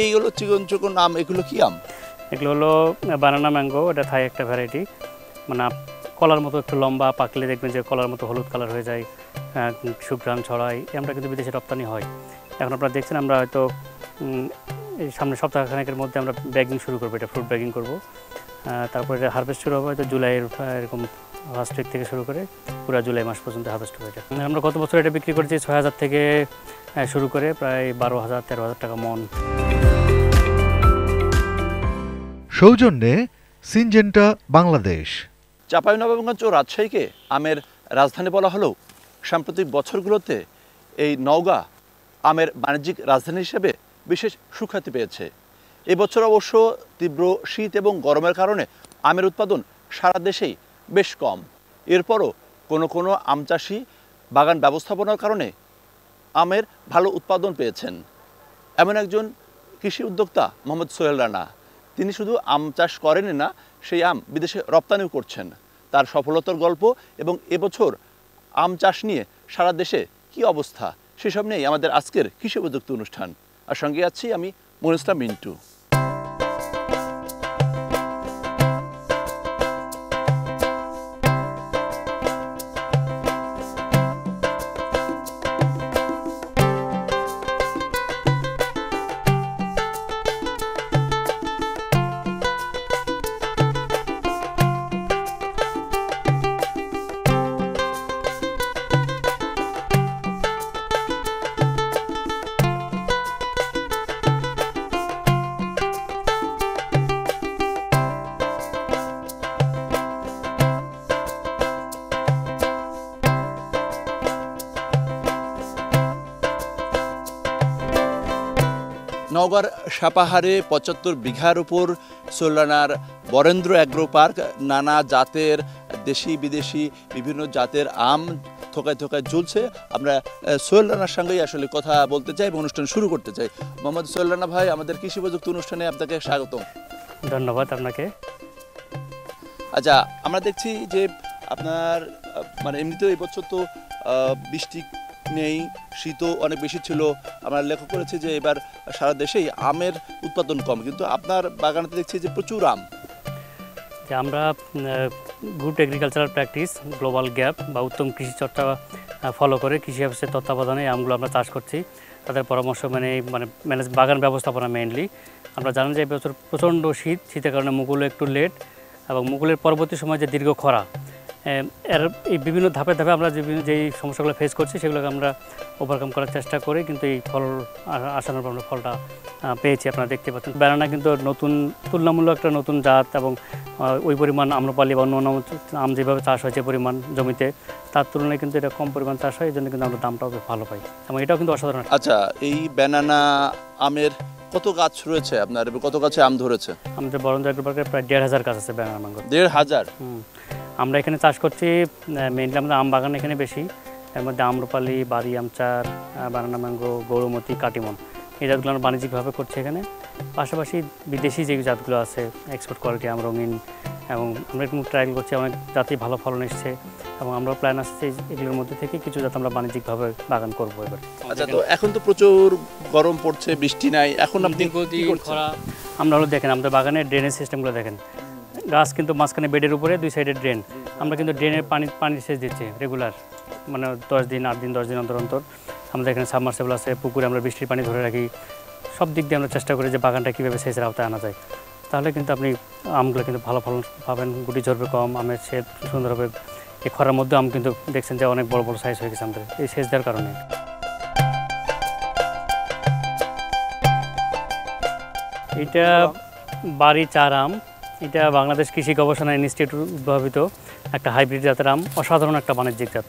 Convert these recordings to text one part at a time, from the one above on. এইগুলো চিকন চিকন আম, এগুলো কি আম? এগুলো হলো বানানা ম্যাঙ্গো, এটা থাই একটা ভ্যারাইটি, মানে কলার মতো একটু লম্বা, পাকলে দেখবেন যে কলার মতো হলুদ কালার হয়ে যায়, সুঘ্রাণ ছড়ায়। আমরা কিন্তু বিদেশে রপ্তানি হয়। এখন আপনারা দেখছেন আমরা হয়তো সামনে সপ্তাহখানেকের মধ্যে আমরা ব্যাগিং শুরু করবো, এটা ফ্রুট ব্যাগিং করবো। তারপরে এটা হারভেস্ট শুরু হবে হয়তো জুলাইয়ের এরকম ফার্স্ট উইক থেকে শুরু করে পুরো জুলাই মাস পর্যন্ত হারভেস্ট হবে। এটা আমরা গত বছর এটা বিক্রি করেছি ৬,০০০ থেকে শুরু করে প্রায় ১২,০০০-১৩,০০০ টাকা মন। সৌজন্যে সিনজেন্টা বাংলাদেশ। চাঁপাইনবাবগঞ্জ ও রাজশাহীকে আমের রাজধানী বলা হলেও সাম্প্রতিক বছরগুলোতে এই নওগাঁ আমের বাণিজ্যিক রাজধানী হিসেবে বিশেষ সুখ্যাতি পেয়েছে। এবছর অবশ্য তীব্র শীত এবং গরমের কারণে আমের উৎপাদন সারা দেশেই বেশ কম। এরপরও কোনো কোনো আম চাষি বাগান ব্যবস্থাপনার কারণে আমের ভালো উৎপাদন পেয়েছেন। এমন একজন কৃষি উদ্যোক্তা মোহাম্মদ সোহেল রানা, তিনি শুধু আম চাষ করেন না, সেই আম বিদেশে রপ্তানিও করছেন। তার সফলতার গল্প এবং এবছর আম চাষ নিয়ে সারা দেশে কি অবস্থা, সেসব নিয়েই আমাদের আজকের কৃষি উদ্যোক্তা অনুষ্ঠান। আর সঙ্গে আছি আমি মনির ইসলাম মিন্টু। নওগাঁর সাপাহারে ৭৫ বিঘার উপর সোলানার বরেন্দ্র অ্যাগ্রো পার্ক নানা জাতের দেশি বিদেশি বিভিন্ন জাতের আম থোকায় থোকায় ঝুলছে। আমরা সোহেল রানার সঙ্গেই আসলে কথা বলতে চাই এবং অনুষ্ঠান শুরু করতে চাই। মোহাম্মদ সোহেল রানা ভাই, আমাদের কৃষি প্রযুক্তি অনুষ্ঠানে আপনাকে স্বাগত। ধন্যবাদ আপনাকে। আচ্ছা, আমরা দেখছি যে আপনার মানে এমনিতেও এবছর তো বৃষ্টি নেই, শীতও অনেক বেশি ছিল। আমরা লক্ষ্য করেছি যে এবার সারা দেশেই আমের উৎপাদন কম, কিন্তু আপনার বাগানেতে দেখছি যে প্রচুর আম। আমরা good agricultural practice, global gap বা উত্তম কৃষি চর্চা ফলো করে কৃষি অফিসের তত্ত্বাবধানে আমগুলো আমরা চাষ করছি, তাদের পরামর্শ মানে বাগান ব্যবস্থাপনা মেইনলি। আমরা জানি যে এবছর প্রচণ্ড শীত, শীতের কারণে মুকুল একটু লেট এবং মুকুলের পরবর্তী সময় যে দীর্ঘ খরা, এর এই বিভিন্ন ধাপে ধাপে আমরা যেই সমস্যাগুলো ফেস করছি সেগুলোকে আমরা ওভারকাম করার চেষ্টা করি, কিন্তু এই ফল আসানোর পর আমরা ফলটা পেয়েছি। আপনারা দেখতে পাচ্ছেন ব্যানানা কিন্তু নতুন, তুলনামূলক একটা নতুন জাত এবং ওই পরিমাণ আম্রপালি বা অন্য আম যেভাবে চাষ হয় যে পরিমাণ জমিতে, তার তুলনায় কিন্তু এটা কম পরিমাণ চাষ হয়, এই জন্য কিন্তু আমরা দামটাও ভালো পাই এবং এটাও কিন্তু অসাধারণ। আচ্ছা, এই ব্যানানা আমের কত গাছ রয়েছে আপনার, কত গাছে আম ধরেছে? আমাদের বরেন্দ্র এগ্রো পার্কে প্রায় ১,৫০০ গাছ আছে ব্যানানা ম্যাঙ্গো। ১,৫০? আমরা এখানে চাষ করছি মেইনলি আমাদের আম বাগান এখানে বেশি, এর মধ্যে আম্রপালি, বাড়ি আমচার, বানানা ম্যাঙ্গো, গৌরমতি, কাটিমন, এই জাতগুলো আমরা বাণিজ্যিকভাবে করছি এখানে। পাশাপাশি বিদেশি যে জাতগুলো আছে এক্সপোর্ট কোয়ালিটি আম রঙিন, এবং আমরা একটু ট্রায়াল করছি, অনেক জাতেই ভালো ফলন এসছে এবং আমরা প্ল্যান আসছে এগুলোর মধ্যে থেকে কিছু জাত আমরা বাণিজ্যিকভাবে বাগান করবো এবার। আচ্ছা, তো এখন তো প্রচুর গরম পড়ছে, বৃষ্টি নাই, এখন আপনি খরা। আমরা হলো দেখেন আমাদের বাগানের ড্রেনেজ সিস্টেমগুলো দেখেন, গাছ কিন্তু মাঝখানে বেডের উপরে, দুই সাইডে ড্রেন, আমরা কিন্তু ড্রেনের পানি সেচ দিচ্ছি রেগুলার, মানে 10 দিন 8 দিন 10 দিন অন্তর অন্তর। আমাদের এখানে সাবমার্সিবল আছে, পুকুরে আমরা বৃষ্টির পানি ধরে রাখি, সব দিক দিয়ে আমরা চেষ্টা করি যে বাগানটা কীভাবে সেচের আওতায় আনা যায়, তাহলে কিন্তু আপনি আমগুলো কিন্তু ভালো ফলন পাবেন, গুটি ঝরবে কম, আমের সেচ সুন্দর হবে। এই খরার মধ্যে আম কিন্তু দেখছেন যে অনেক বড় বড় সাইজ হয়ে গেছে আমাদের এই সেচ দেওয়ার কারণে। এটা বাড়ি চার আম, এটা বাংলাদেশ কৃষি গবেষণা ইনস্টিটিউট উদ্ভাবিত একটা হাইব্রিড জাতের আম, অসাধারণ একটা বাণিজ্যিক জাত।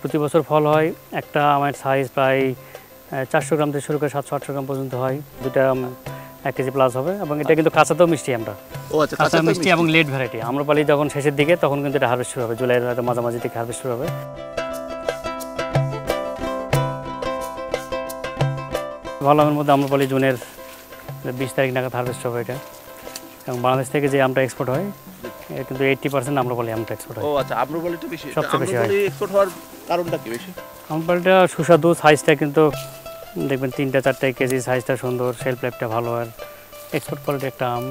প্রতি বছর ফল হয়, একটা আমের সাইজ প্রায় 400 গ্রাম থেকে শুরু করে 700-800 গ্রাম পর্যন্ত হয়, দুটা 1 কেজি প্লাস হবে এবং এটা কিন্তু কাঁচাতেও মিষ্টি আমরা। কাঁচা মিষ্টি এবং লেট ভ্যারাইটি। আম্রপালি যখন শেষের দিকে, তখন কিন্তু এটা হারভেস্ট শুরু হবে, জুলাইয়ের হয়তো মাঝামাঝি থেকে হারভেস্ট শুরু হবে। ভালো আমের মধ্যে আম্রপালি জুনের 20 তারিখ নাগাদ হারভেস্ট হবে এটা, এবং বাংলাদেশ থেকে যে আমটা এক্সপোর্ট হয় কিন্তু 80% আম্রপালি আমটা এক্সপোর্ট হয়। ও আচ্ছা, আম্রপালিটা বেশি, সবচেয়ে বেশি হয়। এক্সপোর্ট হওয়ার কারণটা কি? বেশি আম্রপালিটা সুস্বাদু, সাইজটা কিন্তু দেখবেন 3-4 কেজি, সাইজটা সুন্দর, সেলফ লাইফটা ভালো, আর এক্সপোর্ট কোয়ালিটি একটা আম।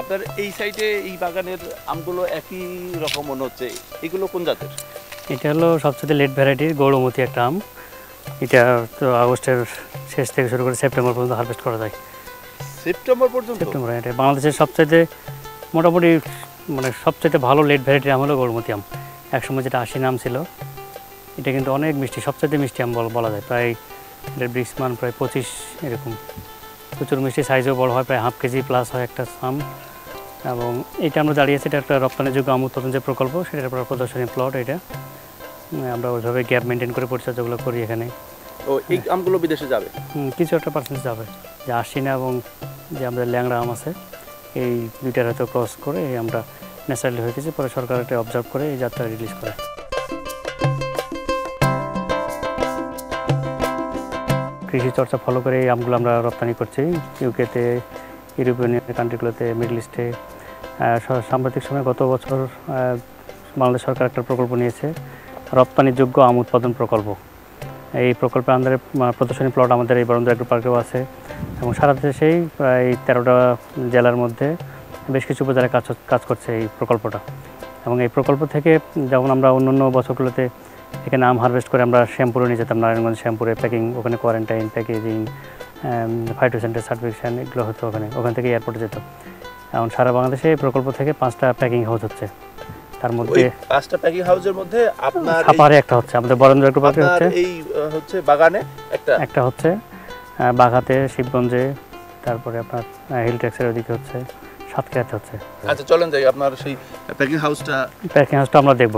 আপনার এই সাইডে এই বাগানের আমগুলো একই রকম মনে হচ্ছে, এগুলো কোন জাতের? এটা হলো সবচেয়ে লেট ভ্যারাইটির গৌরমতি একটা আম। এটা তো আগস্টের শেষ থেকে শুরু করে সেপ্টেম্বর পর্যন্ত হারভেস্ট করা যায়। সেপ্টেম্বর পর্যন্ত? সেপ্টেম্বর। এটা বাংলাদেশের সবচাইতে মোটামুটি মানে সবচাইতে ভালো লেট ভ্যারাইটির আম হলো গৌরমতি আম। একসময় যেটা 80 নাম ছিল, এটা কিন্তু অনেক মিষ্টি, সবচাইতে মিষ্টি আম বলা যায়। প্রায় এটার বৃষ্টিমান প্রায় 25 এরকম, প্রচুর মিষ্টি, সাইজও বড় হয়, প্রায় হাফ কেজি প্লাস হয় একটা আম। এবং এটা আমরা দাঁড়িয়েছি, এটা একটা রপ্তানিযোগ্য আম উৎপাদন যে প্রকল্প, সেটার পর প্রদর্শনী প্লট। এটা আমরা ওইভাবে গ্যাপ মেনটেন করে পরিচর্যাগুলো করি এখানে। ও এই আমগুলো বিদেশে যাবে? কিছু একটা পার্সেন্টেজ যাবে, যে 80 এবং যে আমাদের ল্যাংড়া আম আছে, এই দুইটার হয়তো ক্রস করে আমরা ন্যাচারালি হয়ে গেছে, পরে সরকার এটা অবজার্ভ করে এই যাত্রা রিলিজ করে। কৃষি চর্চা ফলো করে এই আমগুলো আমরা রপ্তানি করছি ইউকেতে, ইউরোপিয়ান কান্ট্রিগুলোতে, মিডল ইস্টে। সাম্প্রতিক সময়ে গত বছর বাংলাদেশ সরকার একটা প্রকল্প নিয়েছে, রপ্তানিযোগ্য আম উৎপাদন প্রকল্প। এই প্রকল্পের আন্ডারে প্রদর্শনী প্লট আমাদের এই বারেন্দ্রা এগ্রো পার্কেও আছে, এবং সারা দেশেই প্রায় 13টা জেলার মধ্যে বেশ কিছু উপজেলায় কাজ করছে এই প্রকল্পটা। এবং এই প্রকল্প থেকে যেমন আমরা অন্য বছরগুলোতে এখানে আম হারভেস্ট করে আমরা শ্যাম্পুরে নিয়ে যেতাম, নারায়ণগঞ্জ শ্যাম্পুরে প্যাকিং, ওখানে কোয়ারেন্টাইন, প্যাকেজিং, ফাইটোসেন্টার সার্টিফিকেশান, এগুলো হতো ওখানে, ওখান থেকে এয়ারপোর্টে যেত। এখন সারা বাংলাদেশে এই প্রকল্প থেকে 5টা প্যাকিং হাউস হচ্ছে, তার মধ্যে 5টা প্যাকিং হাউসের মধ্যে আপনার সাপাহারে একটা হচ্ছে, আমাদের বরেন্দ্র এগ্রো পার্কে হচ্ছে, এই হচ্ছে বাগানে একটা হচ্ছে, বাঘাতে, শিবগঞ্জে, তারপরে আপনার হিল ট্যাক্সের ওদিকে হচ্ছে, সাতক্ষীরাতে হচ্ছে। আচ্ছা চলেন যাই, আপনার সেই প্যাকিং হাউসটা আমরা দেখব।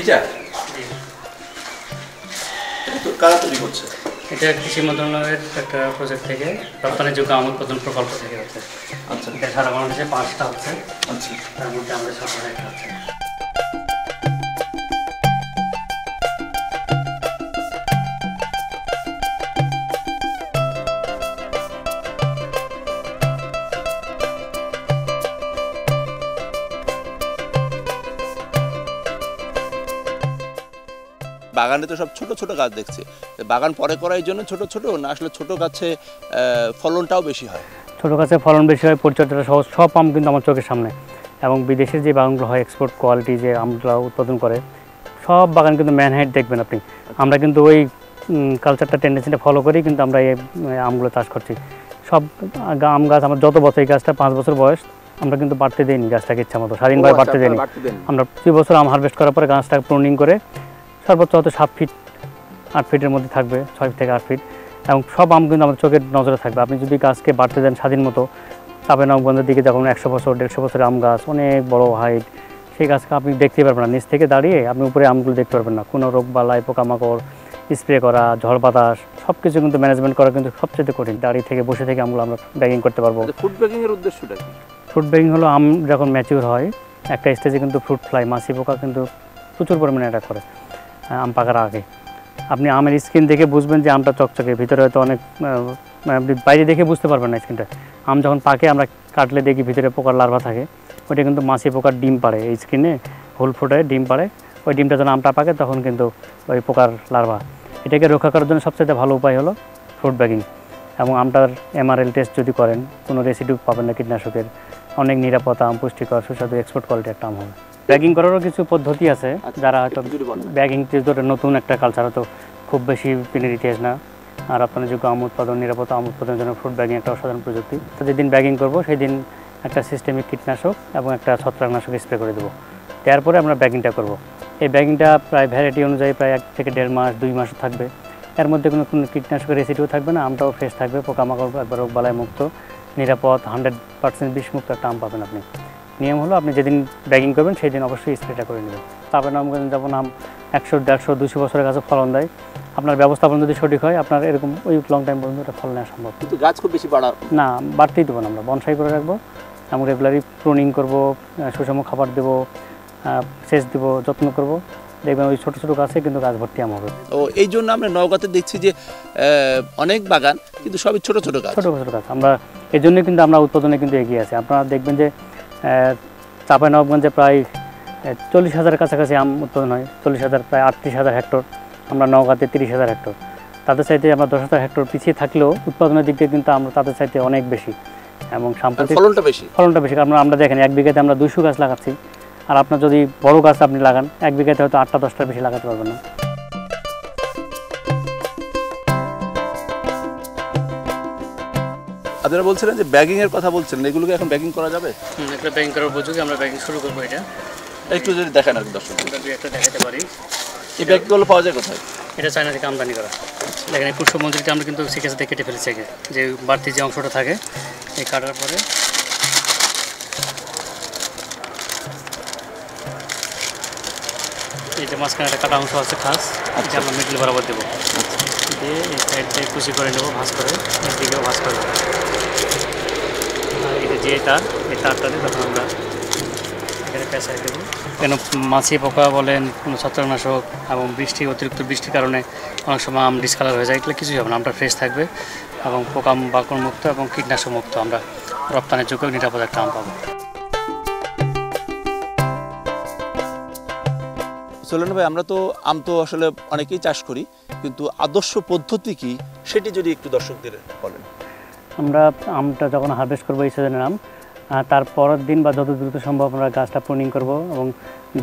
এটা কারা তৈরি করছে? এটা কৃষি মন্ত্রণালয়ের একটা প্রজেক্ট থেকে, রপ্তানিযোগ্য আম উৎপাদন প্রকল্প থেকে হচ্ছে। আচ্ছা, এটা সারা বাংলাদেশে 5টা হচ্ছে। আচ্ছা, তার মধ্যে আমাদের সাথে একটা হচ্ছে। বাগানে তো সব ছোট ছোট গাছ দেখছি, বাগান পরে করার জন্য ছোট না, আসলে ছোট গাছে ফলনটাও বেশি হয়? ছোট গাছে ফলন বেশি হয়, পরিচর্যাটা সহজ, সব আম কিন্তু আমার চোখের সামনে। এবং বিদেশের যে বাগানগুলো হয়, এক্সপোর্ট কোয়ালিটি যে আমগুলো উৎপাদন করে, সব বাগান কিন্তু ম্যানহাইট দেখবেন আপনি। আমরা কিন্তু ওই কালচারটা, টেন্ডেন্সিটা ফলো করি, কিন্তু আমরা এই আমগুলো চাষ করছি। সব আম গাছ আমার যত বছর, এই গাছটা 5 বছর বয়স, আমরা কিন্তু বাড়তে দিইনি গাছটাকে ইচ্ছা মতো, স্বাধীনভাবে বাড়তে দিইনি। আমরা 2 বছর আম হারভেস্ট করার পরে গাছটা প্রুনিং করে সর্বোচ্চ হয়তো 7 ফিট 8 ফিটের মধ্যে থাকবে, 6 থেকে 8 ফিট, এবং সব আম কিন্তু আমাদের চোখের নজরে থাকবে। আপনি যদি গাছকে বাড়তে দেন স্বাধীন মতো, চাপাইনবাবগঞ্জের দিকে যখন 100-150 বছরের আম গাছ, অনেক বড় হাইট, সেই গাছকে আপনি দেখতে পারবেন না, নিচ থেকে দাঁড়িয়ে আপনি উপরে আমগুলো দেখতে পারবেন না। কোনো রোগ বালাই, পোকামাকড়, স্প্রে করা, ঝড় বাতাস, সব কিছু কিন্তু ম্যানেজমেন্ট করা কিন্তু সবচেয়ে কঠিন। দাঁড়িয়ে থেকে, বসে থেকে আমগুলো আমরা ব্যাগিং করতে পারবো। ফুড ব্যাগিংয়ের উদ্দেশ্যটা কি? ফুড ব্যাগিং হলো আম যখন ম্যাচিউর হয় একটা স্টেজে কিন্তু ফ্রুট ফ্লাই, মাছি পোকা কিন্তু প্রচুর পরিমাণে অ্যাটাক করে আম পাকার আগে। আপনি আমের স্কিন দেখে বুঝবেন যে আমটা চকচকে, ভিতরে হয়তো অনেক, আপনি বাইরে দেখে বুঝতে পারবেন না স্কিনটা। আম যখন পাকে আমরা কাটলে দেখি ভিতরে পোকার লার্ভা থাকে, ওইটা কিন্তু মাছি পোকার ডিম পাড়ে, এই স্কিনে হোল ফুটে ডিম পাড়ে, ওই ডিমটা যখন আমটা পাকে তখন কিন্তু ওই পোকার লার্ভা। এটাকে রক্ষা করার জন্য সবচেয়ে ভালো উপায় হলো ফ্রুট ব্যাগিং। এবং আমটার MRL টেস্ট যদি করেন, কোনো রেসিডিউ পাবেন না কীটনাশকের, অনেক নিরাপদ আম, পুষ্টিকর, সুস্বাদু, এক্সপোর্ট কোয়ালিটি একটা আম হবে। ব্যাগিং করারও কিছু পদ্ধতি আছে, যারা হয়তো ব্যাগিং যেটা নতুন একটা কালচার, হয়তো খুব বেশি পিনের ইতিহাস না। আর আপনার যোগ্য আম উৎপাদন, নিরাপদ আম উৎপাদনের জন্য ফ্রুট ব্যাগিং একটা অসাধারণ প্রযুক্তি। তো যেদিন ব্যাগিং করবো সেই দিন একটা সিস্টেমিক কীটনাশক এবং একটা ছত্রাকনাশক স্প্রে করে দেবো, তারপরে আমরা ব্যাগিংটা করব। এই ব্যাগিংটা প্রায় ভ্যারাইটি অনুযায়ী প্রায় 1 থেকে 1.5 মাস, 2 মাস থাকবে। এর মধ্যে কোনো কীটনাশকের রেসিডিও থাকবে না, আমটাও ফ্রেশ থাকবে, পোকামাকড় একবার রোগ বালায় মুক্ত, নিরাপদ, 100% বিষমুক্ত একটা আম পাবেন আপনি। নিয়ম হলো আপনি যেদিন ব্যাগিং করবেন সেই দিন অবশ্যই স্প্রেটা করে নেবেন। তারপরে নাম করেন, যেমন আম 100-150 বছরের গাছে ফলন দেয়, আপনার ব্যবস্থাপনা যদি সঠিক হয়, আপনার এরকম ওই লং টাইম পর্যন্ত এটা ফল নেওয়া সম্ভব। কিন্তু গাছ খুব বেশি বাড়া না, বাড়তেই দেবো না, আমরা বনসাই করে রাখবো, আমরা রেগুলারই প্রুনিং করবো, সুষম খাবার দেবো, সেচ দিব, যত্ন করব, দেখবেন ওই ছোটো ছোটো গাছে কিন্তু গাছ ভর্তি আম হবে। ও এই জন্য আমরা নওগাঁতে দেখছি যে অনেক বাগান কিন্তু সবই ছোটো ছোটো গাছ, আমরা এই জন্য কিন্তু আমরা উৎপাদনে কিন্তু এগিয়ে আছি। আপনারা দেখবেন যে চাঁপাইনবাবগঞ্জে প্রায় 40,000 কাছাকাছি আম উৎপাদন হয়, 40,000 প্রায় 38,000 হেক্টর, আমরা নওগাঁতে 30,000 হেক্টর, তাদের চাইতে আমরা 10,000 হেক্টর পিছিয়ে থাকলেও উৎপাদনের দিক দিয়ে কিন্তু আমরা তাদের চাইতে অনেক বেশি এবং সাম্প্রতিক ফলনটা বেশি। কারণ আমরা দেখেন এক বিঘাতে আমরা 200 গাছ লাগাচ্ছি, আর আপনার যদি বড় গাছ আপনি লাগান এক বিঘাতে হয়তো 8-10টার বেশি লাগাতে পারবেন না। আপনারা বলছিলেন যে ব্যাগিং এর কথা বলছিলেন, এগুলোকে এখন ব্যাগিং করা যাবে? একটা ব্যাগিং করার উপযোগী, আমরা ব্যাগিং শুরু করব। এটা একটু যদি দেখেন আর দর্শকদের যদি একটা দেখাতে পারি, এই ব্যাগগুলো পাওয়া যায় কোথায়? এটা চায়না থেকে আমদানি করা। দেখেন এই পুষ্পমঞ্জুরিটা আমরা কিন্তু শিখেছে থেকে কেটে ফেলেছি, যে বাড়তি যে অংশটা থাকে এই কাটার পরে এই যে মাঝখানে একটা কাটা অংশ আছে খাস, এটা আমরা মিডল বরাবর দেবো, দিয়ে এই সাইড দিয়ে কুচি করে নেবো, ভাঁজ করে এদিকেও ভাঁজ করে দেবো। আর এটা যে তার, এই তারটা দিয়ে তখন আমরা এখানে পেঁচাই দেবো। কেন মাছি পোকা বলেন কোনো ছত্রাকনাশক এবং অতিরিক্ত বৃষ্টির কারণে অনেক সময় আম ডিসকালার হয়ে যায়, এগুলো কিছুই হবে না, আমটা ফ্রেশ থাকবে এবং পোকা বাকড় মুক্ত এবং কীটনাশক মুক্ত, আমরা রপ্তানির যোগ্য নিরাপদ একটা আম পাবো। সোলেন ভাই, আমরা তো আম তো আসলে অনেকেই চাষ করি, কিন্তু আদর্শ পদ্ধতি কি সেটি যদি একটু দর্শকদের বলেন। আমরা আমটা যখন হারভেস্ট করবো এই সিজনের আম, তারপরের দিন বা যত দ্রুত সম্ভব আমরা গাছটা প্রুনিং করব এবং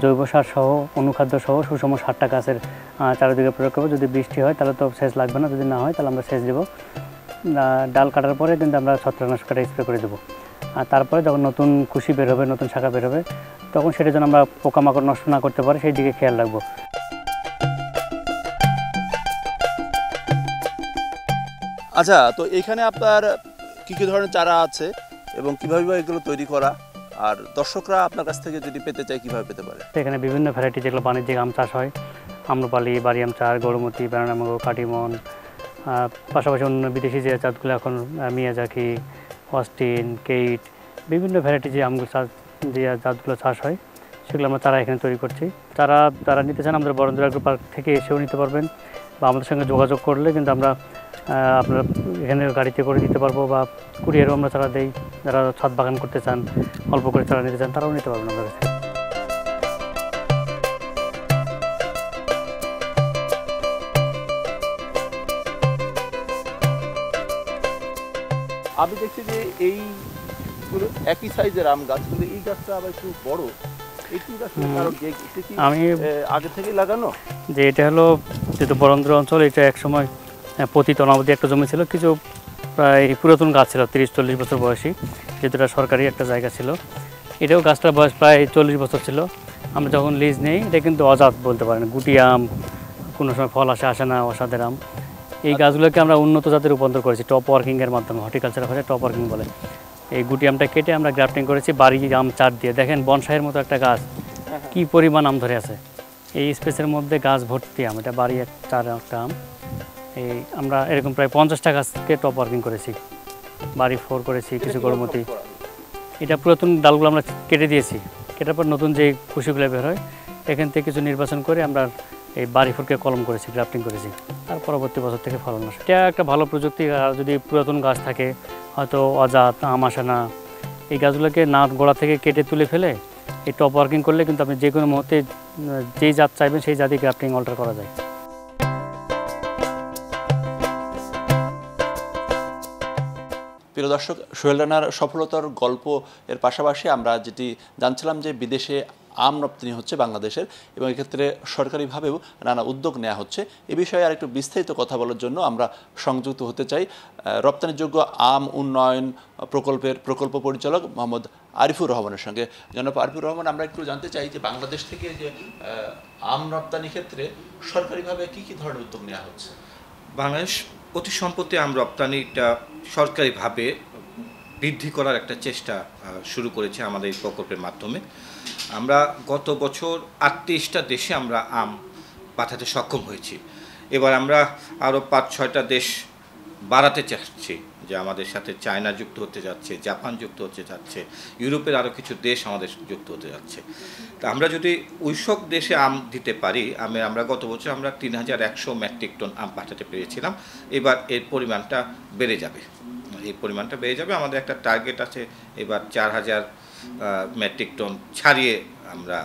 জৈব সার সহ অনুখাদ্য সহ সুষম সারটা গাছের চারিদিকে প্রয়োগ করবো। যদি বৃষ্টি হয় তাহলে তো সেচ লাগবে না, যদি না হয় তাহলে আমরা সেচ দেবো। ডাল কাটার পরে কিন্তু আমরা ছত্রাকনাশকটা স্প্রে করে দেবো, আর তারপরে যখন নতুন কুশি বের হবে, নতুন শাখা বের হবে, তখন সেটা যেন আমরা পোকামাকড় নষ্ট না করতে পারি সেই দিকে খেয়াল রাখবো। আচ্ছা, তো এখানে আপনার কী কী ধরনের চারা আছে এবং কীভাবে এগুলো তৈরি করা, আর দর্শকরা আপনার কাছ থেকে যদি পেতে চায় কীভাবে পেতে পারে? এখানে বিভিন্ন ভ্যারাইটি যেগুলো বাণিজ্যিক আম চাষ হয়, আম্রপালি, বাড়ি আম চার, গৌরমতি, ব্যানানা ম্যাঙ্গো, কাটিমন, পাশাপাশি অন্য বিদেশি যে জাতগুলো এখন মিয়াজাকি, অস্টিন, কেইট, বিভিন্ন ভ্যারাইটি যে আমগুলো চাষ, যে জাতগুলো চাষ হয় সেগুলো আমরা তারা এখানে তৈরি করছি। তারা নিতে চান আমাদের বরেন্দ্র পার্ক থেকে এসেও নিতে পারবেন, বা আমাদের সঙ্গে যোগাযোগ করলে কিন্তু আমরা আপনার এখানে গাড়িতে করে দিতে পারবো, বা কুরিয়ারও আমরা চারা দেই। যারা ছাদ বাগান করতে চান, অল্প করে চারা নিতে চান, তারাও নিতে পারবেন আমাদের কাছে। আমি দেখছি যে এই একই সাইজের আম গাছ, কিন্তু এই গাছটা আবার একটু বড়। আমি আগে থেকে লাগানো যে এটা হলো যেহেতু বরেন্দ্র অঞ্চল, এটা একসময় পতিত অনাবদি একটা জমি ছিল, কিছু প্রায় পুরাতন গাছ ছিল 30-40 বছর বয়সী, যেটা সরকারি একটা জায়গা ছিল। এটাও গাছটার বয়স প্রায় 40 বছর ছিল। আমরা যখন লিজ নেই, এটা কিন্তু অজাত বলতে পারেন, গুটি আম, কোনো সময় ফল আসে না অসাদের আম। এই গাছগুলোকে আমরা উন্নত জাতের রূপান্তর করেছি টপ ওয়ার্কিংয়ের মাধ্যমে, হর্টিকালচার ভাষায় টপ ওয়ার্কিং বলে। এই গুটি আমটা কেটে আমরা গ্রাফটিং করেছি বাড়ি আম চার দিয়ে। দেখেন বনসাইয়ের মতো একটা গাছ কি পরিমাণ আম ধরে আছে, এই স্পেসের মধ্যে গাছ ভর্তি আম। এটা বাড়ি চার একটা আম। এই আমরা এরকম প্রায় 50টা গাছকে টপ ওয়ার্কিং করেছি, বাড়ি 4 করেছি, কিছু গরমতি। এটা পুরাতন ডালগুলো আমরা কেটে দিয়েছি, কেটার পর নতুন যে কুশিগুলো বের হয় এখান থেকে কিছু নির্বাচন করে আমরা এই বাড়ি 4কে কলম করেছি, গ্রাফটিং করেছি, আর পরবর্তী বছর থেকে ফলন আসে। এটা একটা ভালো প্রযুক্তি। আর যদি পুরাতন গাছ থাকে হয়তো অজাত আম আসে না, এই গাছগুলোকে না গোড়া থেকে কেটে তুলে ফেলে এই টপ ওয়ার্কিং করলে কিন্তু আপনি যে কোনো মুহূর্তে যেই জাত চাইবেন সেই জাতি গ্রাফটিং অল্টার করা যায়। প্রিয় দর্শক, সোহেল রানার সফলতার গল্প এর পাশাপাশি আমরা যেটি জানছিলাম যে বিদেশে আম রপ্তানি হচ্ছে বাংলাদেশের, এবং এক্ষেত্রে সরকারিভাবেও নানা উদ্যোগ নেওয়া হচ্ছে। এ বিষয়ে আর একটু বিস্তারিত কথা বলার জন্য আমরা সংযুক্ত হতে চাই রপ্তানিযোগ্য আম উন্নয়ন প্রকল্পের প্রকল্প পরিচালক মোহাম্মদ আরিফুর রহমানের সঙ্গে। জনাব আরিফুর রহমান, আমরা একটু জানতে চাই যে বাংলাদেশ থেকে যে আম রপ্তানি ক্ষেত্রে সরকারিভাবে কী কী ধরনের উদ্যোগ নেওয়া হচ্ছে? বাংলাদেশ অতি সম্প্রতি আম রপ্তানিটা সরকারিভাবে বৃদ্ধি করার একটা চেষ্টা শুরু করেছে আমাদের এই প্রকল্পের মাধ্যমে। আমরা গত বছর 38টা দেশে আমরা আম পাঠাতে সক্ষম হয়েছি। এবার আমরা আরও 5-6টা দেশ বাড়াতে চাচ্ছি, যে আমাদের সাথে চায়না যুক্ত হতে যাচ্ছে, জাপান যুক্ত হতে যাচ্ছে, ইউরোপের আরও কিছু দেশ আমাদের যুক্ত হতে যাচ্ছে। তা আমরা যদি ওইসব দেশে আম দিতে পারি, আমরা গত বছর ৩,১০০ মেট্রিক টন আম পাঠাতে পেরেছিলাম, এবার এর পরিমাণটা বেড়ে যাবে। আমাদের একটা টার্গেট আছে এবার ৪,০০০ মেট্রিক টন ছাড়িয়ে আমরা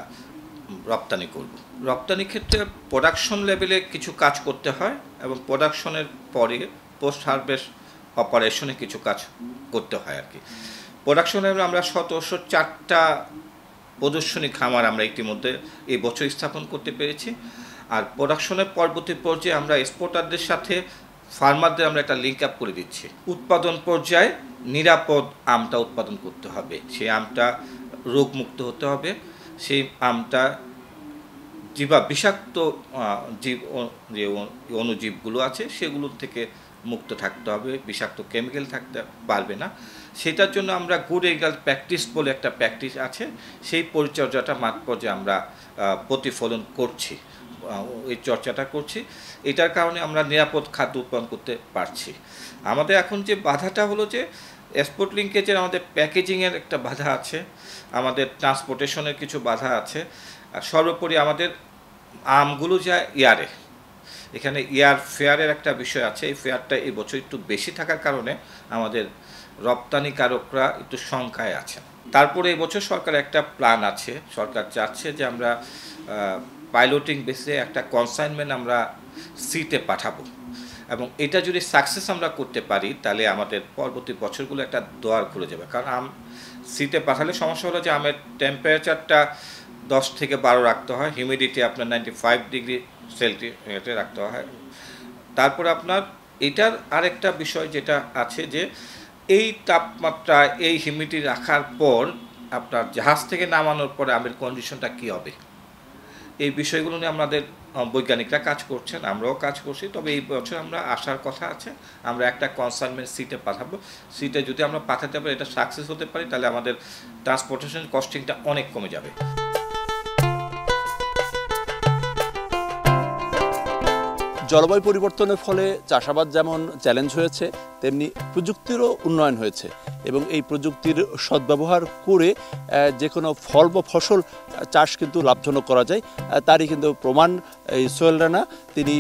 রপ্তানি করব। রপ্তানির ক্ষেত্রে প্রোডাকশন লেভেলে কিছু কাজ করতে হয় এবং প্রোডাকশনের পরে পোস্ট হারভেস্ট অপারেশনে কিছু কাজ করতে হয় আর কি। প্রোডাকশন লেভেলে আমরা ১৪০৪টা প্রদর্শনী খামার আমরা ইতিমধ্যে এই বছর স্থাপন করতে পেরেছি। আর প্রোডাকশনের পরবর্তী পর্যায়ে আমরা এক্সপোর্টারদের সাথে ফার্মারদের আমরা একটা লিঙ্ক আপ করে দিচ্ছি। উৎপাদন পর্যায়ে নিরাপদ আমটা উৎপাদন করতে হবে, সেই আমটা রোগমুক্ত হতে হবে, সেই আমটা বিষাক্ত যে অণুজীবগুলো আছে সেগুলোর থেকে মুক্ত থাকতে হবে, বিষাক্ত কেমিক্যাল থাকতে পারবে না। সেটার জন্য আমরা গুড এগ্রিকালচারাল প্র্যাকটিস বলে একটা প্র্যাকটিস আছে, সেই পরিচর্যাটা মাঠ পর্যায়ে আমরা প্রতিফলন করছি, এই চর্চাটা করছি। এটার কারণে আমরা নিরাপদ খাদ্য উৎপাদন করতে পারছি। আমাদের এখন যে বাধাটা হলো যে এক্সপোর্ট লিঙ্কেজের আমাদের প্যাকেজিংয়ের একটা বাধা আছে, আমাদের ট্রান্সপোর্টেশনের কিছু বাধা আছে, আর সর্বোপরি আমাদের আমগুলো যায় ইয়ারে, এখানে ইয়ার ফেয়ারের একটা বিষয় আছে। এই ফেয়ারটা এই বছর একটু বেশি থাকার কারণে আমাদের রপ্তানিকারকরা একটু শঙ্কায় আছেন। তারপরে এই বছর সরকার একটা প্ল্যান আছে, সরকার চাচ্ছে যে আমরা পাইলটিং বেসে একটা কনসাইনমেন্ট আমরা সিতে পাঠাবো, এবং এটা যদি সাকসেস আমরা করতে পারি তাহলে আমাদের পরবর্তী বছরগুলো একটা দোয়ার খুলে যাবে। কারণ আম সিতে পাঠালে সমস্যা হলো যে আমের টেম্পারেচারটা 10 থেকে 12 রাখতে হয়, হিউমিডিটি আপনার 95°C রাখতে হয়। তারপর আপনার এটার আরেকটা বিষয় যেটা আছে যে এই তাপমাত্রা এই হিউমিডিটি রাখার পর আপনার জাহাজ থেকে নামানোর পরে আমের কন্ডিশনটা কী হবে, এই বিষয়গুলো নিয়ে আমাদের বৈজ্ঞানিকরা কাজ করছেন, আমরাও কাজ করছি। তবে এই বছর আমরা আসার কথা আছে, আমরা একটা কনসাইনমেন্ট সিটে পাঠাবো। সিটে যদি আমরা পাঠাতে পারি, এটা সাকসেস হতে পারি, তাহলে আমাদের ট্রান্সপোর্টেশন কস্টিংটা অনেক কমে যাবে। জলবায়ু পরিবর্তনের ফলে চাষাবাদ যেমন চ্যালেঞ্জ হয়েছে, তেমনি প্রযুক্তিরও উন্নয়ন হয়েছে, এবং এই প্রযুক্তির সদ্ব্যবহার করে যে কোনো ফল বা ফসল চাষ কিন্তু লাভজনক করা যায়। তারই কিন্তু প্রমাণ এই সোহেল রানা, তিনি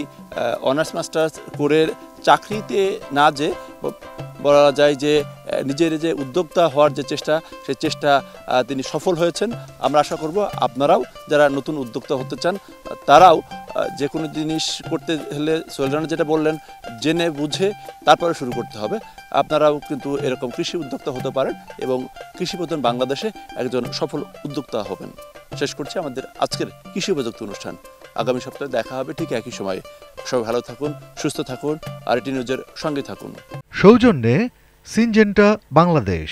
অনার্স মাস্টার্স করে চাকরিতে না যে বলা যায় যে নিজের যে উদ্যোক্তা হওয়ার যে চেষ্টা, সেই চেষ্টা তিনি সফল হয়েছেন। আমরা আশা করব আপনারাও যারা নতুন উদ্যোক্তা হতে চান, তারাও যে কোনো জিনিস করতে হলে সোহেল রানা যেটা বললেন, জেনে বুঝে তারপরে শুরু করতে হবে। আপনারাও কিন্তু এরকম কৃষি উদ্যোক্তা হতে পারেন এবং কৃষিপ্রধান বাংলাদেশে একজন সফল উদ্যোক্তা হবেন। শেষ করছি আমাদের আজকের কৃষি উপযুক্ত অনুষ্ঠান। আগামী সপ্তাহে দেখা হবে ঠিক একই সময়ে। সবাই ভালো থাকুন, সুস্থ থাকুন, আর টি নিউজের সঙ্গে থাকুন। সৌজন্যে সিনজেন্টা বাংলাদেশ।